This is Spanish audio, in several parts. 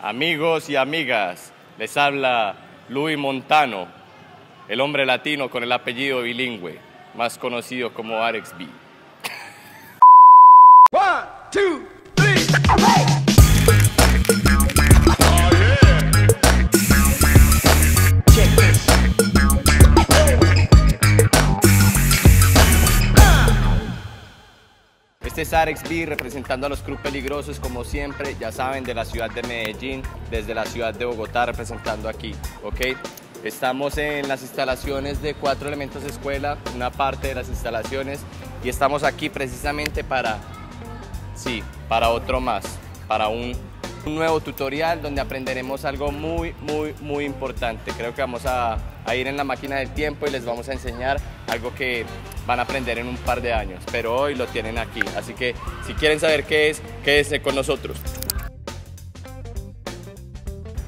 Amigos y amigas, les habla Luis Montano, el hombre latino con el apellido bilingüe, más conocido como Arex B. 1, 2, 3, oh, yeah. Check this. Este es Arex B representando a los Crew Peligrosos, como siempre, ya saben, de la ciudad de Medellín, desde la ciudad de Bogotá, representando aquí, ¿ok? Estamos en las instalaciones de Cuatro Elementos de Escuela, una parte de las instalaciones, y estamos aquí precisamente para, sí, para otro más, para un nuevo tutorial donde aprenderemos algo muy importante. Creo que vamos a ir en la máquina del tiempo y les vamos a enseñar algo que van a aprender en un par de años, pero hoy lo tienen aquí, así que si quieren saber qué es, quédense con nosotros.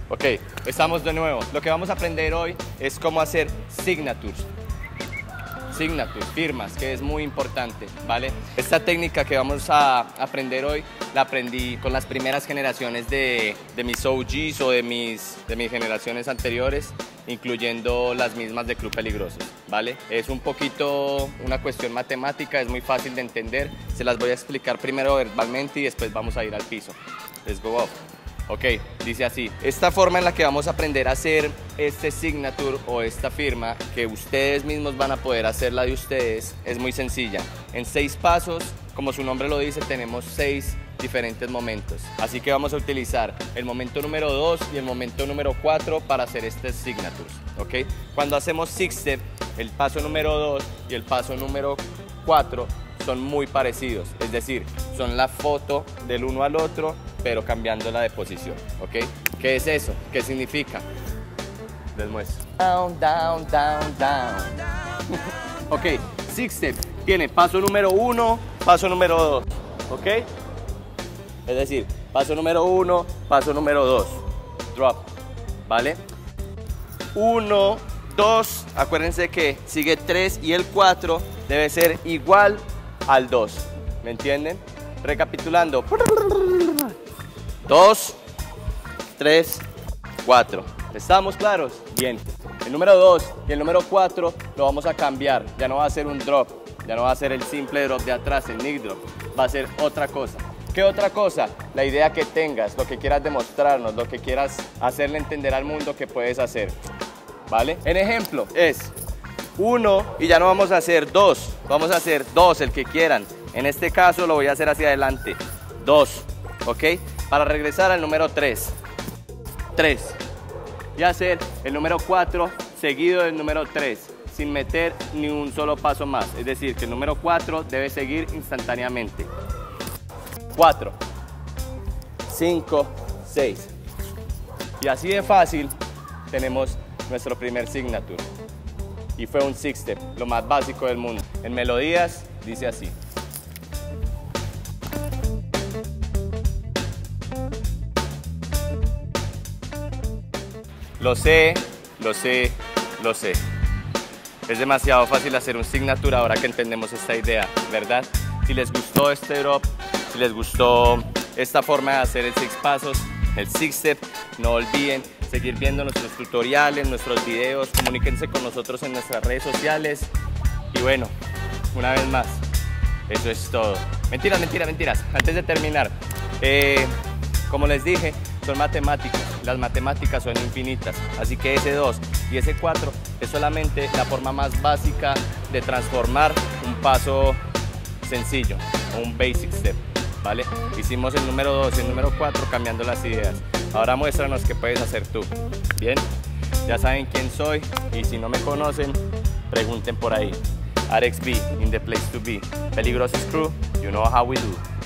Ok, estamos de nuevo. Lo que vamos a aprender hoy es cómo hacer signatures. Signatures, firmas, que es muy importante, ¿vale? Esta técnica que vamos a aprender hoy la aprendí con las primeras generaciones de mis OGs o de mis generaciones anteriores, incluyendo las mismas de Club Peligroso, ¿vale? Es un poquito una cuestión matemática, es muy fácil de entender. Se las voy a explicar primero verbalmente y después vamos a ir al piso. Let's go off. Ok, dice así. Esta forma en la que vamos a aprender a hacer este signature o esta firma, que ustedes mismos van a poder hacerla de ustedes, es muy sencilla. En 6 pasos, como su nombre lo dice, tenemos 6 diferentes momentos. Así que vamos a utilizar el momento número 2 y el momento número 4 para hacer este signatures, ¿ok? Cuando hacemos six step, el paso número 2 y el paso número 4 son muy parecidos, es decir, son la foto del uno al otro, pero cambiándola de posición, ¿ok? ¿Qué es eso? ¿Qué significa? Les muestro. Down, down, down, down. Ok, six step tiene paso número 1, paso número 2, ¿ok? Es decir, paso número 1, paso número 2, drop, ¿vale? 1, 2, acuérdense que sigue 3 y el 4 debe ser igual al 2, ¿me entienden? Recapitulando. 2, 3, 4. ¿Estamos claros? Bien. El número 2 y el número 4 lo vamos a cambiar. Ya no va a ser un drop, ya no va a ser el simple drop de atrás, el nick drop. Va a ser otra cosa. ¿Qué otra cosa? La idea que tengas, lo que quieras demostrarnos, lo que quieras hacerle entender al mundo que puedes hacer, ¿vale? El ejemplo es 1 y ya no vamos a hacer 2, vamos a hacer 2, el que quieran. En este caso lo voy a hacer hacia adelante. 2, ¿ok? Para regresar al número 3, 3, y hacer el número 4 seguido del número 3, sin meter ni un solo paso más, es decir, que el número 4 debe seguir instantáneamente. 4, 5, 6, y así de fácil tenemos nuestro primer signature, y fue un six step, lo más básico del mundo. En melodías dice así. Lo sé, lo sé, lo sé. Es demasiado fácil hacer un signature ahora que entendemos esta idea, ¿verdad? Si les gustó este drop, si les gustó esta forma de hacer el 6 pasos, el 6 step, no olviden seguir viendo nuestros tutoriales, nuestros videos, comuníquense con nosotros en nuestras redes sociales. Y bueno, una vez más, eso es todo. Mentiras, mentiras, mentiras. Antes de terminar, como les dije, son matemáticas, las matemáticas son infinitas, así que ese 2 y ese 4 es solamente la forma más básica de transformar un paso sencillo, un basic step, ¿vale? Hicimos el número 2 y el número 4 cambiando las ideas, ahora muéstranos qué puedes hacer tú, ¿bien? Ya saben quién soy y si no me conocen, pregunten por ahí. Arex B, in the place to be. Peligrosos Crew, you know how we do.